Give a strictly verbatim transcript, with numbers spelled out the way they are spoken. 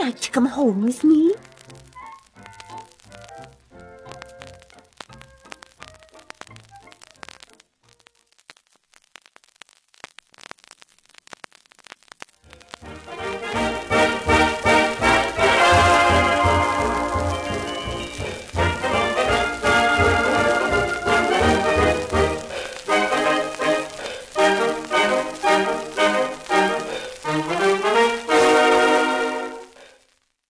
like to come home with me?